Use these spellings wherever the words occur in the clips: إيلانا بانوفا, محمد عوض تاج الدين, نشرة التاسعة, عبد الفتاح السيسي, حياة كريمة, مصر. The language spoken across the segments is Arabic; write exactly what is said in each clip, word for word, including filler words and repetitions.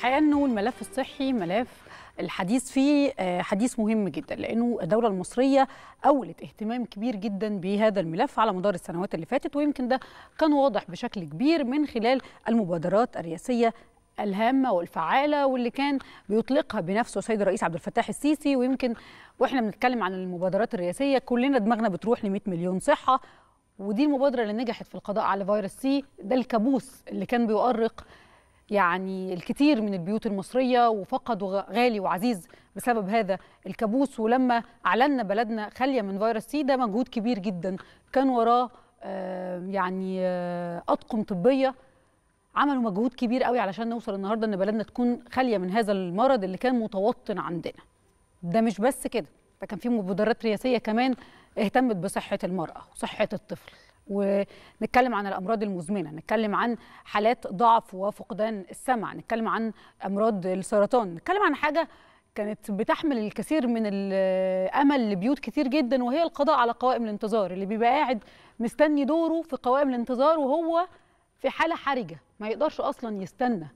الحقيقة أنه الملف الصحي ملف الحديث فيه حديث مهم جدا، لأنه الدولة المصرية أولت اهتمام كبير جدا بهذا الملف على مدار السنوات اللي فاتت، ويمكن ده كان واضح بشكل كبير من خلال المبادرات الرئاسية الهامة والفعالة واللي كان بيطلقها بنفسه سيد الرئيس عبد الفتاح السيسي. ويمكن وإحنا بنتكلم عن المبادرات الرئاسية كلنا دماغنا بتروح ل مئة مليون صحة، ودي المبادرة اللي نجحت في القضاء على فيروس سي، ده الكابوس اللي كان بيؤرق يعني الكثير من البيوت المصرية وفقدوا غالي وعزيز بسبب هذا الكابوس. ولما أعلنا بلدنا خالية من فيروس سي ده مجهود كبير جدا كان وراه يعني أطقم طبية عملوا مجهود كبير قوي علشان نوصل النهارده ان بلدنا تكون خاليه من هذا المرض اللي كان متوطن عندنا. ده مش بس كده، ده كان في مبادرات رئاسيه كمان اهتمت بصحه المراه وصحه الطفل، ونتكلم عن الامراض المزمنه، نتكلم عن حالات ضعف وفقدان السمع، نتكلم عن امراض السرطان، نتكلم عن حاجه كانت بتحمل الكثير من الامل لبيوت كتير جدا، وهي القضاء على قوائم الانتظار، اللي بيبقى قاعد مستني دوره في قوائم الانتظار وهو في حاله حرجه ما يقدرش اصلا يستنى.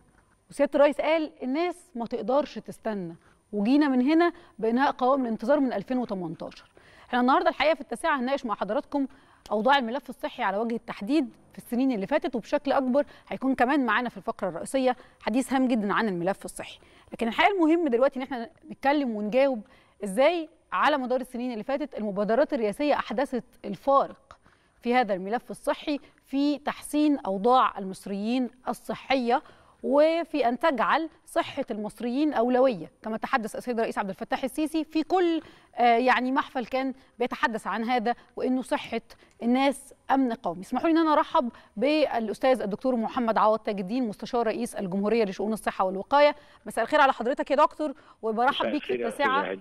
وسياده الرئيس قال الناس ما تقدرش تستنى، وجينا من هنا بانهاء قوائم الانتظار من ألفين وثمانية عشر. احنا النهارده الحقيقه في التاسعه هنناقش مع حضراتكم اوضاع الملف الصحي على وجه التحديد في السنين اللي فاتت، وبشكل اكبر هيكون كمان معانا في الفقره الرئيسيه حديث هام جدا عن الملف الصحي. لكن الحقيقه المهم دلوقتي ان احنا نتكلم ونجاوب ازاي على مدار السنين اللي فاتت المبادرات الرئاسيه احدثت الفارق في هذا الملف الصحي في تحسين أوضاع المصريين الصحية، وفي أن تجعل صحة المصريين أولوية كما تحدث السيد الرئيس عبد الفتاح السيسي في كل يعني محفل كان بيتحدث عن هذا، وأنه صحة الناس أمن قومي. اسمحوا لي أن أنا أرحب بالأستاذ الدكتور محمد عوض تاج الدين، مستشار رئيس الجمهورية لشؤون الصحة والوقاية. مساء الخير على حضرتك يا دكتور، وبرحب بيك في التاسعة.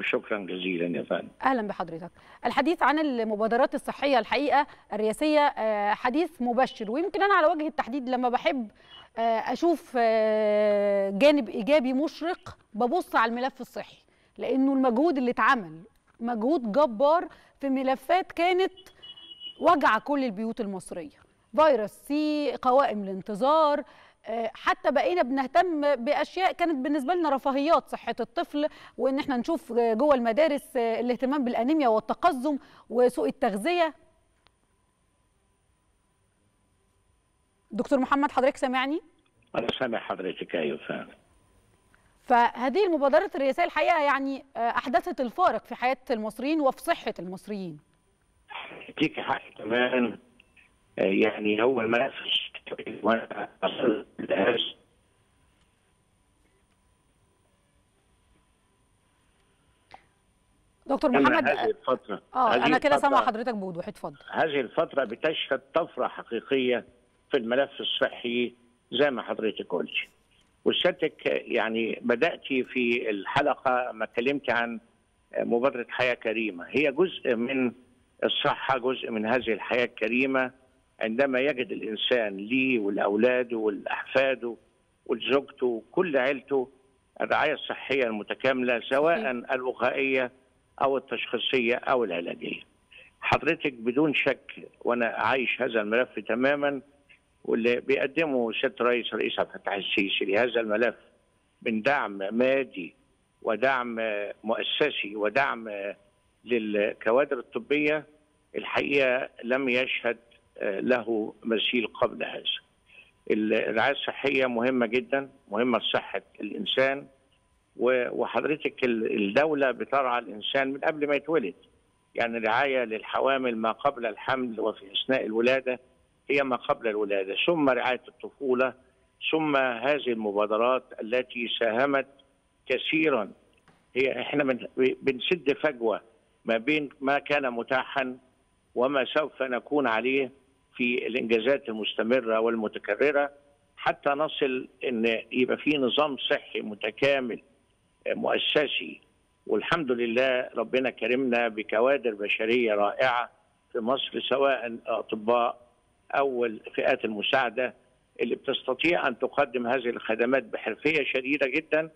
شكرا جزيلا يا فندم. اهلا بحضرتك. الحديث عن المبادرات الصحيه الحقيقه الرئاسيه حديث مبشر، ويمكن انا على وجه التحديد لما بحب اشوف جانب ايجابي مشرق ببص على الملف الصحي، لانه المجهود اللي اتعمل مجهود جبار في ملفات كانت وجع كل البيوت المصريه، فيروس سي، قوائم الانتظار، حتى بقينا بنهتم باشياء كانت بالنسبه لنا رفاهيات، صحه الطفل، وان احنا نشوف جوه المدارس الاهتمام بالانيميا والتقزم وسوء التغذيه. دكتور محمد حضرتك سامعني؟ انا سامع حضرتك ايوه فعلا. فهذه المبادرات الرئاسيه الحقيقه يعني احدثت الفارق في حياه المصريين وفي صحه المصريين. ليكي حق تماما. يعني هو الملف وانا اصل الهاش دكتور محمد. هذه الفترة اه انا كده سامع حضرتك بوضوح، اتفضل. هذه الفترة بتشهد طفرة حقيقية في الملف الصحي زي ما حضرتك قلت، وسيادتك يعني بدأتي في الحلقة ما اتكلمتي عن مبادرة حياة كريمة. هي جزء من الصحة، جزء من هذه الحياة الكريمة. عندما يجد الإنسان ليه ولأولاده ولأحفاده ولزوجته وكل عيلته الرعاية الصحية المتكاملة، سواء الوقائية أو التشخيصية أو العلاجية. حضرتك بدون شك وأنا عايش هذا الملف تماما، واللي بيقدمه سيادة الرئيس رئيس عبد الفتاح السيسي لهذا الملف من دعم مادي ودعم مؤسسي ودعم للكوادر الطبية الحقيقة لم يشهد له مثيل قبل هذا. الرعاية الصحية مهمة جدا، مهمة لصحة الإنسان، وحضرتك الدولة بترعى الإنسان من قبل ما يتولد. يعني رعاية للحوامل ما قبل الحمل وفي أثناء الولادة هي ما قبل الولادة، ثم رعاية الطفولة، ثم هذه المبادرات التي ساهمت كثيرا. هي احنا بنسد فجوة ما بين ما كان متاحا وما سوف نكون عليه في الانجازات المستمره والمتكرره، حتى نصل ان يبقى في نظام صحي متكامل مؤسسي. والحمد لله ربنا كرمنا بكوادر بشريه رائعه في مصر، سواء اطباء او فئات المساعده اللي بتستطيع ان تقدم هذه الخدمات بحرفيه شديده جدا،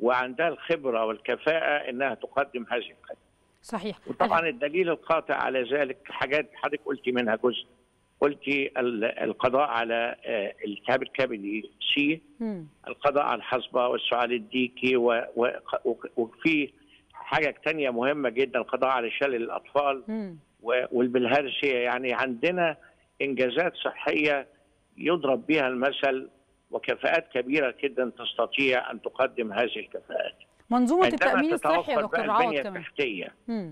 وعندها الخبره والكفاءه انها تقدم هذه الخدمات. صحيح. وطبعا الدليل القاطع على ذلك حاجات حضرتك قلتي منها جزء، قلت القضاء على التهاب الكبدي سي، القضاء على الحصبه والسعال الديكي، وفي حاجه ثانيه مهمه جدا القضاء على شلل الاطفال والبلهارسيا. يعني عندنا انجازات صحيه يضرب بها المثل وكفاءات كبيره جدا تستطيع ان تقدم هذه الكفاءات. منظومه التامين الصحي يا دكتور عوض كمان.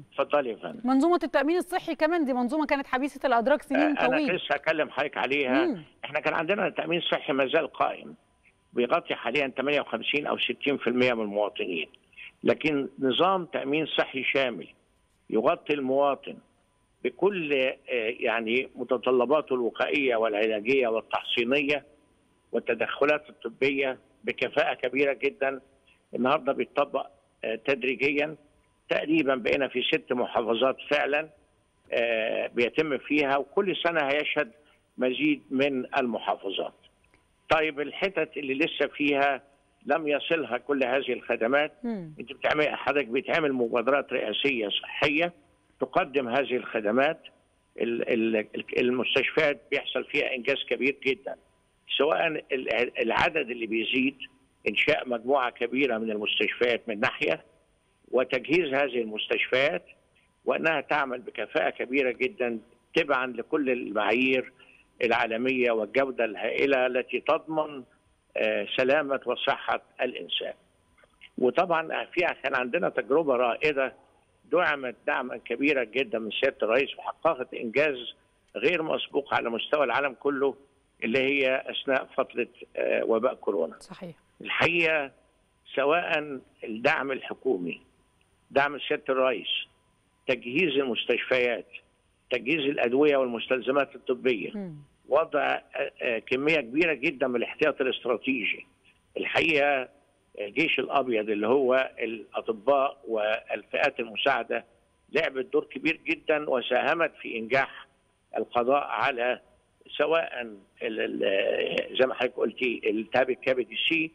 اتفضلي يا فندم. منظومه التامين الصحي كمان دي منظومه كانت حبيسه الادراك سنين طويله. انا لسه هكلم حضرتك عليها. مم. احنا كان عندنا التامين الصحي ما زال قائم، بيغطي حاليا ثمانية وخمسين او ستين بالمئة من المواطنين، لكن نظام تامين صحي شامل يغطي المواطن بكل يعني متطلباته الوقائيه والعلاجيه والتحصينيه والتدخلات الطبيه بكفاءه كبيره جدا. النهارده بيتطبق تدريجيا، تقريبا بقينا في ست محافظات فعلا بيتم فيها، وكل سنه هيشهد مزيد من المحافظات. طيب الحتت اللي لسه فيها لم يصلها كل هذه الخدمات، انت بتعمل حضرتك بيتعمل مبادرات رئاسيه صحيه تقدم هذه الخدمات. المستشفيات بيحصل فيها انجاز كبير جدا، سواء العدد اللي بيزيد، إنشاء مجموعة كبيرة من المستشفيات من ناحية، وتجهيز هذه المستشفيات وأنها تعمل بكفاءة كبيرة جدا تبعا لكل المعايير العالمية والجودة الهائلة التي تضمن سلامة وصحة الإنسان. وطبعا في كان عندنا تجربة رائدة دعمت دعما كبيرا جدا من سيادة الرئيس وحققت إنجاز غير مسبوق على مستوى العالم كله، اللي هي أثناء فترة وباء كورونا. صحيح. الحقيقة سواء الدعم الحكومي، دعم سيادة الرئيس، تجهيز المستشفيات، تجهيز الأدوية والمستلزمات الطبية، م. وضع كمية كبيرة جدا من الاحتياط الاستراتيجي. الحقيقة الجيش الأبيض اللي هو الأطباء والفئات المساعدة لعبت دور كبير جدا وساهمت في إنجاح القضاء على سواء زي ما حضرتك قلتي التهاب الكبدي سي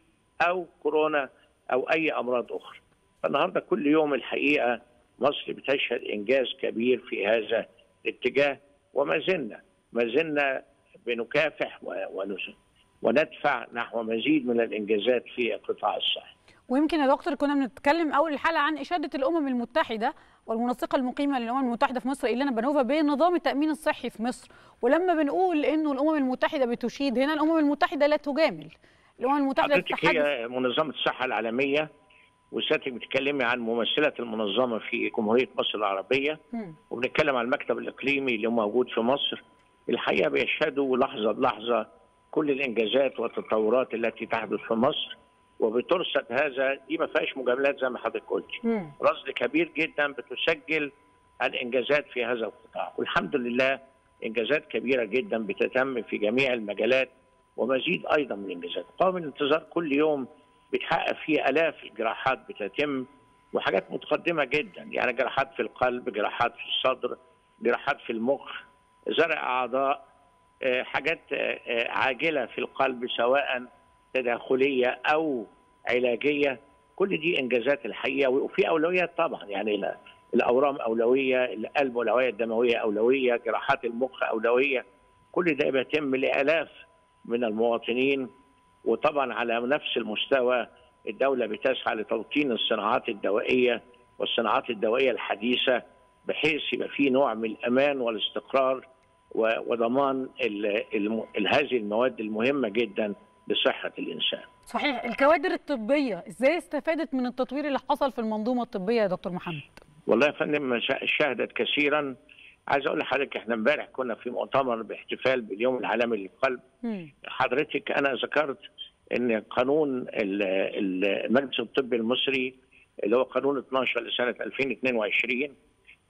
او كورونا او اي امراض اخرى. فالنهارده كل يوم الحقيقه مصر بتشهد انجاز كبير في هذا الاتجاه، وما زلنا ما زلنا بنكافح وندفع نحو مزيد من الانجازات في قطاع الصحه. ويمكن يا دكتور كنا بنتكلم اول الحلقه عن اشاده الامم المتحده والمنسقه المقيمه للامم المتحده في مصر إيلانا بانوفا بنظام التامين الصحي في مصر، ولما بنقول انه الامم المتحده بتشيد، هنا الامم المتحده لا تجامل. الامم المتحده بتتحدث هي منظمه الصحه العالميه، وسيادتك بتتكلمي عن ممثله المنظمه في جمهوريه مصر العربيه، وبنتكلم عن المكتب الاقليمي اللي موجود في مصر. الحقيقه بيشهدوا لحظه بلحظه كل الانجازات والتطورات التي تحدث في مصر، وبترصد هذا، دي ما فيهاش مجاملات زي ما حضرتك قلتي، رصد كبير جدا بتسجل الانجازات في هذا القطاع، والحمد لله انجازات كبيره جدا بتتم في جميع المجالات ومزيد ايضا من الانجازات. قوم الانتظار كل يوم بيتحقق فيه الاف الجراحات بتتم، وحاجات متقدمه جدا، يعني جراحات في القلب، جراحات في الصدر، جراحات في المخ، زرع اعضاء، حاجات عاجله في القلب سواء تداخليه او علاجيه. كل دي انجازات الحقيقه، وفي اولويات طبعا، يعني الاورام اولويه، القلب والاوعيه الدمويه اولويه، جراحات المخ اولويه. كل ده بيتم لالاف من المواطنين، وطبعا على نفس المستوى الدوله بتسعى لتوطين الصناعات الدوائيه والصناعات الدوائيه الحديثه، بحيث يبقى في نوع من الامان والاستقرار وضمان هذه المواد المهمه جدا لصحة الإنسان. صحيح. الكوادر الطبية إزاي استفادت من التطوير اللي حصل في المنظومة الطبية يا دكتور محمد؟ والله يا فندم شهدت كثيرا. عايز أقول لحضرتك إحنا امبارح كنا في مؤتمر باحتفال باليوم العالمي للقلب. م. حضرتك أنا ذكرت إن قانون المجلس الطبي المصري اللي هو قانون اتناشر لسنة ألفين واثنين وعشرين،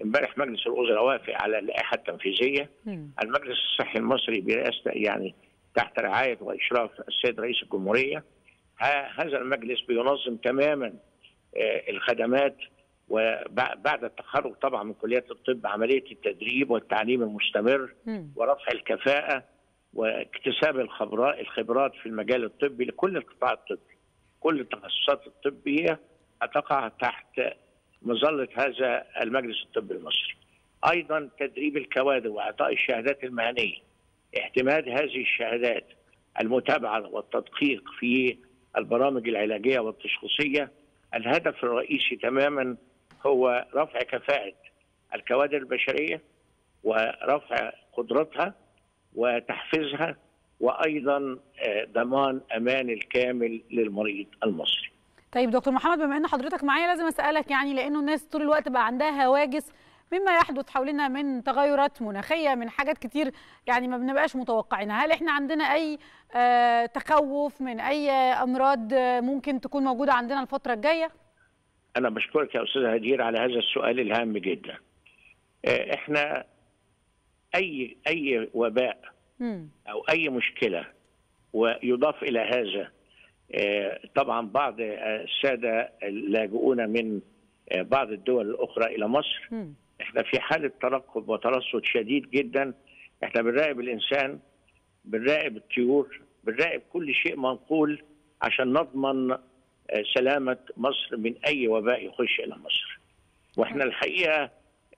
امبارح مجلس الوزراء وافق على اللائحة التنفيذية. م. المجلس الصحي المصري برئاسة يعني تحت رعاية وإشراف السيد رئيس الجمهورية، هذا المجلس بينظم تماما الخدمات، وبعد التخرج طبعا من كليات الطب عملية التدريب والتعليم المستمر ورفع الكفاءة واكتساب الخبرات في المجال الطبي لكل القطاع الطبي. كل التخصصات الطبية هتقع تحت مظلة هذا المجلس الطبي المصري. أيضا تدريب الكوادر وإعطاء الشهادات المهنية اعتماد هذه الشهادات المتابعة والتدقيق في البرامج العلاجية والتشخيصية. الهدف الرئيسي تماما هو رفع كفاءة الكوادر البشرية ورفع قدرتها وتحفيزها، وأيضا ضمان أمان الكامل للمريض المصري. طيب دكتور محمد، بما أن حضرتك معايا لازم أسألك، يعني لأنه الناس طول الوقت بقى عندها هواجس مما يحدث حولنا من تغيرات مناخية، من حاجات كتير يعني ما بنبقاش متوقعينها، هل احنا عندنا أي تخوف من أي أمراض ممكن تكون موجودة عندنا الفترة الجاية؟ أنا بشكرك يا أستاذ هدير على هذا السؤال الهام جدا. احنا أي أي وباء أو أي مشكلة، ويضاف إلى هذا طبعا بعض السادة اللاجئون من بعض الدول الأخرى إلى مصر، إحنا في حالة ترقب وترصد شديد جدا. إحنا بنراقب الإنسان، بنراقب الطيور، بنراقب كل شيء منقول عشان نضمن سلامة مصر من أي وباء يخش إلى مصر. وإحنا الحقيقة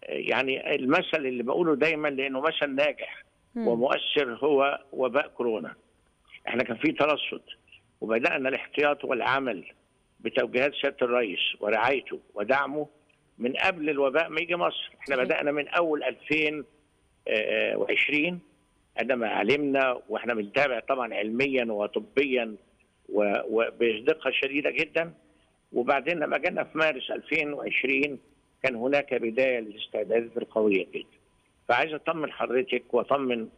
يعني المثل اللي بقوله دايما لأنه مثل ناجح ومؤثر هو وباء كورونا. إحنا كان في ترصد وبدأنا الاحتياط والعمل بتوجيهات سيادة الرئيس ورعايته ودعمه من قبل الوباء ما يجي مصر. احنا بدأنا من أول ألفين وعشرين عندما علمنا، واحنا بنتابع طبعا علميا وطبيا وبدقة شديدة جدا. وبعدين لما جينا في مارس ألفين وعشرين كان هناك بداية للاستعدادات القوية جدا. فعايز أطمن حضرتك وأطمن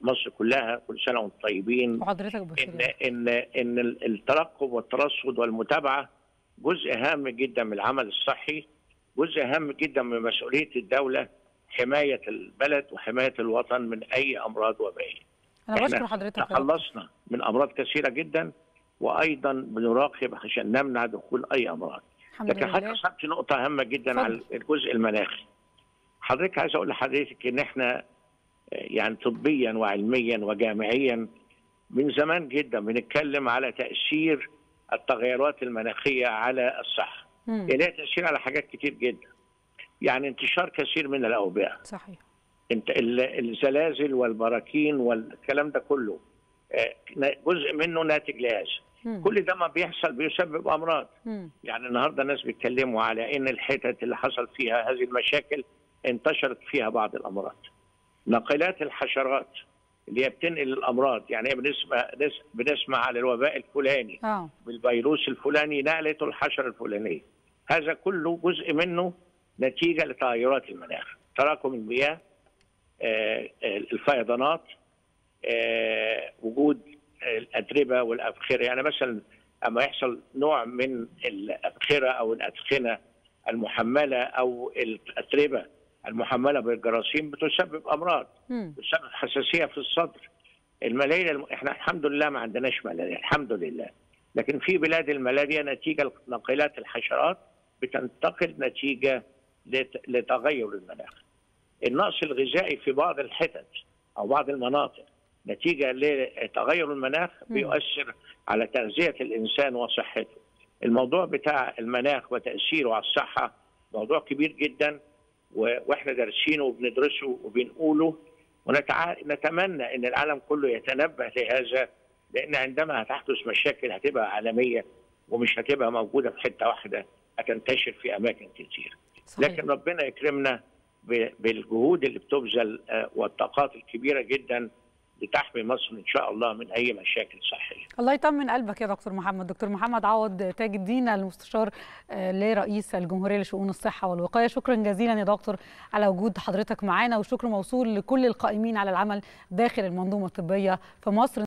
مصر كلها، كل سنة وانتم طيبين، وحضرتك إن إن إن الترقب والترصد والمتابعة جزء هام جدا من العمل الصحي، جزء هام جدا من مسؤولية الدولة حماية البلد وحماية الوطن من أي أمراض وبائية. أنا بشكر حضرتك. خلصنا من أمراض كثيرة جدا، وأيضا بنراقب عشان نمنع دخول أي أمراض. لكن حضرتك أصبت نقطة هامة جدا على الجزء المناخي. حضرتك عايز اقول لحضرتك ان احنا يعني طبيا وعلميا وجامعيا من زمان جدا بنتكلم على تاثير التغيرات المناخيه على الصحه. ليها تاثير على حاجات كتير جدا، يعني انتشار كثير من الاوبئه، صحيح، الزلازل والبراكين والكلام ده كله جزء منه ناتج لهذا. كل ده ما بيحصل بيسبب امراض. مم. يعني النهارده الناس بيتكلموا على ان الحتت اللي حصل فيها هذه المشاكل انتشرت فيها بعض الامراض. ناقلات الحشرات اللي هي بتنقل الامراض، يعني هي بنسمع بنسمع على الوباء الفلاني أوه. بالفيروس الفلاني نقلته الحشره الفلانيه. هذا كله جزء منه نتيجه لتغيرات المناخ، تراكم المياه، آه، الفيضانات، آه، وجود الاتربه والأبخرة. يعني مثلا اما يحصل نوع من الأبخرة او الادخنه المحمله او الاتربه المحمله بالجراثيم بتسبب امراض، بتسبب حساسيه في الصدر. الملاريا الم... احنا الحمد لله ما عندناش ملاريا الحمد لله، لكن في بلاد الملاريا نتيجه لنقلات الحشرات بتنتقل نتيجه لت... لتغير المناخ. النقص الغذائي في بعض الحتت او بعض المناطق نتيجه لتغير المناخ بيؤثر على تغذيه الانسان وصحته. الموضوع بتاع المناخ وتاثيره على الصحه موضوع كبير جدا، واحنا دارسينه وبندرسه وبنقوله، ونتمنى ان العالم كله يتنبه لهذا، لان عندما هتحدث مشاكل هتبقى عالميه ومش هتبقى موجوده في حته واحده، هتنتشر في اماكن كتير. صحيح. لكن ربنا يكرمنا بالجهود اللي بتبذل والطاقات الكبيره جدا لتحمي مصر ان شاء الله من اي مشاكل صحيه. الله يطمن قلبك يا دكتور محمد. دكتور محمد عوض تاج الدين، المستشار لرئيس الجمهوريه لشؤون الصحه والوقايه، شكرا جزيلا يا دكتور على وجود حضرتك معانا، والشكر موصول لكل القائمين على العمل داخل المنظومه الطبيه في مصر.